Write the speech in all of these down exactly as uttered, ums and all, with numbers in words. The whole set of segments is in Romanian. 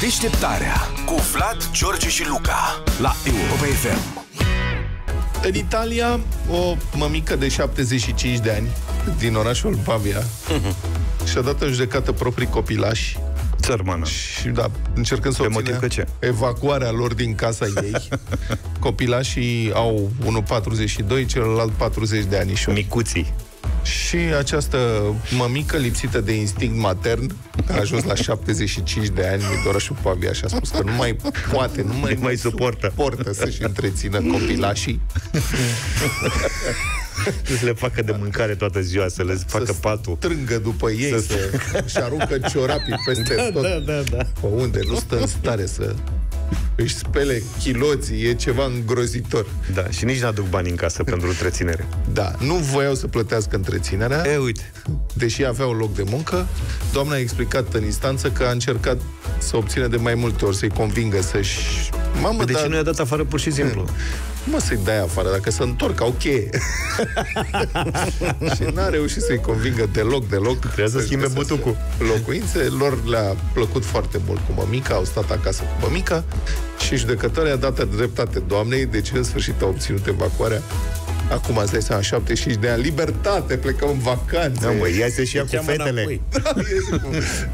Deșteptarea cu Vlad, George și Luca la Europa F M. În Italia, o mămică de șaptezeci și cinci de ani din orașul Pavia uh-huh. și-a dat în judecată proprii copilași. Țărmână. Și da, încercând să obțină evacuarea lor din casa ei. Copilașii au unul patruzeci și doi, celălalt patruzeci de ani. Micuții. Și această mămică lipsită de instinct matern a ajuns la șaptezeci și cinci de ani în orașul Pavia și a spus că nu mai poate, nu mai, mai suportă, suportă să-și întrețină copilașii. Să le facă de mâncare toată ziua, să le facă să patul. Să strângă după ei, să și aruncă ciorapii peste da, tot. Da, da, da. Pe unde nu stă în stare să își spele chiloții, e ceva îngrozitor. Da, și nici n-aduc bani în casă pentru întreținere. Da, nu voiau să plătească întreținerea. E, uite. Deși aveau loc de muncă, doamna a explicat în instanță că a încercat să obțină de mai multe ori, să-i convingă să-și... Mamă, de dar... ce nu i-a dat afară pur și simplu? Mă, să-i dai afară, dacă se întorc, au cheie. Și n-a reușit să-i convingă deloc, deloc. Trebuie să schimbe butucul. Locuințe, lor le-a plăcut foarte mult cu mămica, au stat acasă cu mămica și judecătoarea a dat dreptate doamnei, deci în sfârșit a obținut evacuarea. Acum ați dai seama, șaptezeci și cinci de ani, libertate, plecăm în vacanțe. Da, mă, iasă și ea cu fetele. Da,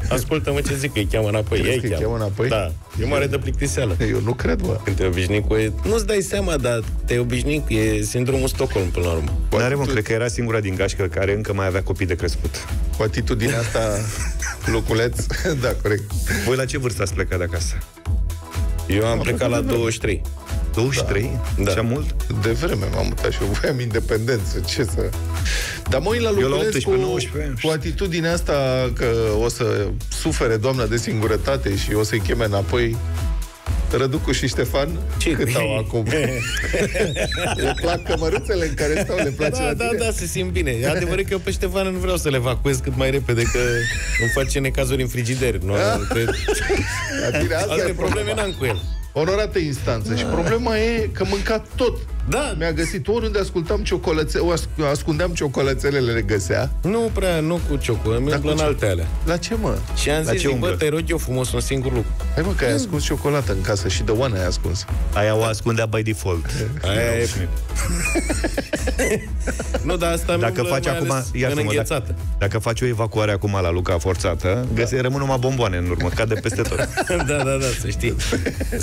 ascultă-mă ce zic, că îi cheamă înapoi. Crezi că îi cheamă înapoi? Da, e mare de plictiseală. Eu nu cred, bă. Când te obișnui cu ei, nu-ți dai seama, dar te obișnui cu ei, sindromul Stockholm, până la urmă. Dar, mă, cred că era singura din gașcă care încă mai avea copii de crescut. Cu atitudinea asta, loculeț, da, corect. Voi la ce vârstă ați plecat de acasă? Eu am plecat la douăzeci și trei. douăzeci și trei? Da. Ce mult? De vreme m-am mutat și eu voiam independență. Ce să... Dar mă uit la Luculesc cu, cu atitudinea asta că o să sufere doamna de singurătate și o să-i cheme înapoi. Răducu și Ștefan, ce cât au acum? Le plac cămăruțele în care stau, le place da, la tine? Da, da, se simt bine. E adevărat că eu pe Ștefan nu vreau să le evacuez cât mai repede, că îmi face necazuri în frigider. Nu? Pe... Alte probleme n-am cu el. Onorată instanță. Da. Și problema e că mânca tot. Da. Mi-a găsit oriunde ascultam ciocolățe, ascundeam ciocolățelele, le găsea. Nu prea, nu cu ciocolățele, mi-a plăcut alte alea. La ce, mă? Și am zis, bă, te rog eu frumos un singur lucru. Hai, mă, că ai ascuns ciocolată în casă și de oana ai ascuns. Aia o ascundea by default. Aia e... Nu, dar asta dacă faci acum, iartă-mă, dacă, dacă faci o evacuare acum la Luca forțată, da. Găseai, rămân numai bomboane în urmă, cade peste tot. Da, da, da, să știi.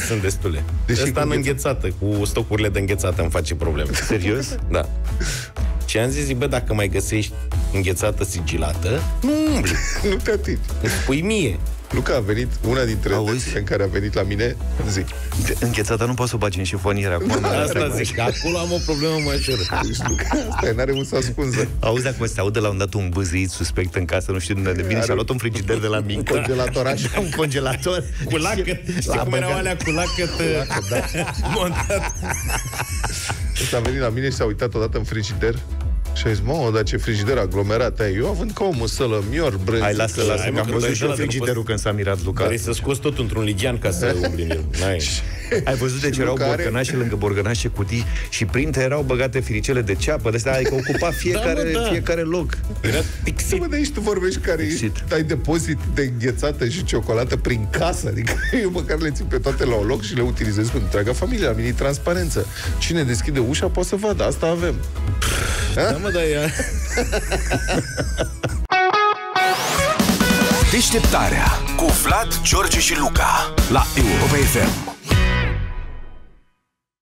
Sunt destule. Deci asta în înghețată, cu stocurile de înghețată îmi face probleme. Serios? Da. Și am zis, zic, bă, dacă mai găsești înghețată sigilată, nu umbli. Nu te atingi. Îți pui mie. Luca a venit, una dintre ele în care a venit la mine, zic. Înghețata nu poți să o bagi în șifoniere acum. Da, asta zic, acolo am o problemă majoră. Asta n-are mult să ascunză. Auzi, acum se aude la un dat un bâzâit suspect în casă, nu știu de unde vine și a luat un frigider de la mic. Un congelator așa. Un congelator. Cu lacăt. Știi cum erau alea cu lacăt montat? S-a venit la mine și s-a uitat odată în frigider. Și ai zis, mă, dar ce frigider aglomerat ai. Eu având ca o măsălă, mior, brânzi. Hai, lasă, lasă, că am văzut și eu frigiderul când s-a mirat Luca. Vrei să scoți tot într-un ligian ca să umbli el. Ai văzut de ce erau borgănașe lângă borgănașe, cutii. Și printre erau băgate firicele de ceapă. De astea, adică ocupa fiecare loc. Era pixit. Mă, de aici tu vorbești care ai depozit de înghețată și ciocolată prin casă. Adică eu măcar le țin pe toate la un loc și le utilizez cu întreaga familie. Am venit transparență. Cine deschide ușa poate să vadă. Asta avem. Deșteptarea cu Vlad, George și Luca la Europa F M.